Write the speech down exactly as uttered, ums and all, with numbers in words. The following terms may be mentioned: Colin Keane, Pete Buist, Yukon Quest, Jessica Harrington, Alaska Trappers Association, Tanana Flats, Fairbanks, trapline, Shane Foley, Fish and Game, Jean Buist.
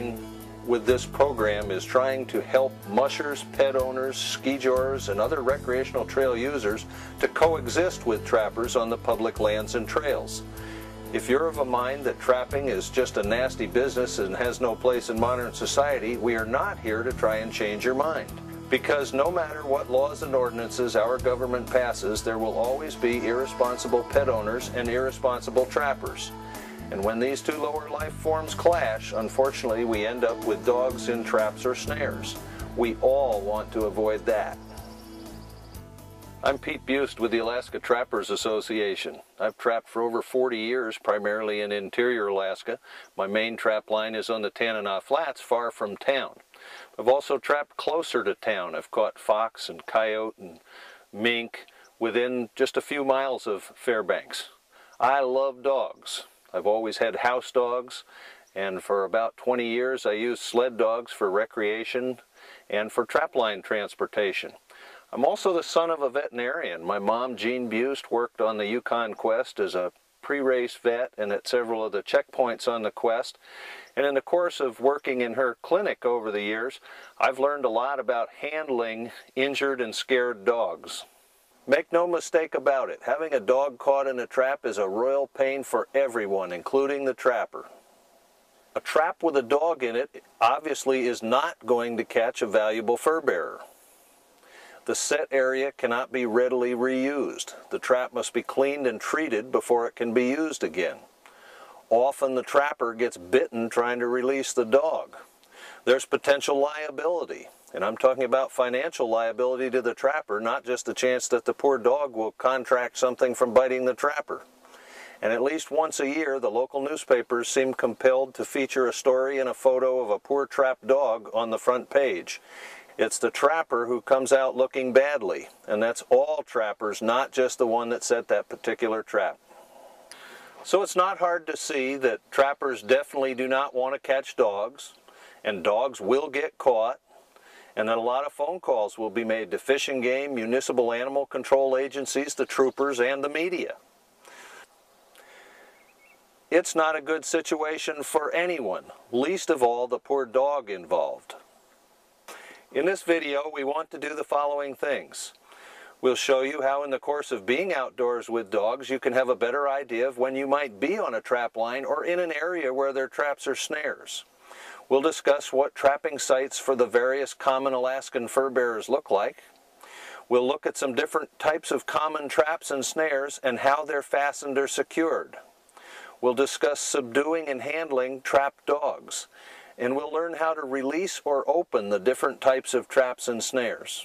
doing with this program is trying to help mushers, pet owners, ski jorers, and other recreational trail users to coexist with trappers on the public lands and trails. If you're of a mind that trapping is just a nasty business and has no place in modern society, we are not here to try and change your mind. Because no matter what laws and ordinances our government passes, there will always be irresponsible pet owners and irresponsible trappers. And when these two lower life forms clash, unfortunately, we end up with dogs in traps or snares. We all want to avoid that. I'm Pete Buist with the Alaska Trappers Association. I've trapped for over forty years, primarily in interior Alaska. My main trap line is on the Tanana Flats, far from town. I've also trapped closer to town. I've caught fox and coyote and mink within just a few miles of Fairbanks. I love dogs. I've always had house dogs, and for about twenty years I used sled dogs for recreation and for trapline transportation. I'm also the son of a veterinarian. My mom, Jean Buist, worked on the Yukon Quest as a pre-race vet and at several of the checkpoints on the Quest. And in the course of working in her clinic over the years, I've learned a lot about handling injured and scared dogs. Make no mistake about it, having a dog caught in a trap is a royal pain for everyone, including the trapper. A trap with a dog in it obviously is not going to catch a valuable fur bearer. The set area cannot be readily reused. The trap must be cleaned and treated before it can be used again. Often the trapper gets bitten trying to release the dog. There's potential liability, and I'm talking about financial liability to the trapper, not just the chance that the poor dog will contract something from biting the trapper. And at least once a year, the local newspapers seem compelled to feature a story and a photo of a poor trapped dog on the front page. It's the trapper who comes out looking badly, and that's all trappers, not just the one that set that particular trap. So it's not hard to see that trappers definitely do not want to catch dogs, and dogs will get caught, and then a lot of phone calls will be made to Fish and Game, municipal animal control agencies, the troopers, and the media. It's not a good situation for anyone, least of all the poor dog involved. In this video, we want to do the following things. We'll show you how in the course of being outdoors with dogs, you can have a better idea of when you might be on a trap line or in an area where there are traps or snares. We'll discuss what trapping sites for the various common Alaskan fur bearers look like. We'll look at some different types of common traps and snares and how they're fastened or secured. We'll discuss subduing and handling trapped dogs. And we'll learn how to release or open the different types of traps and snares.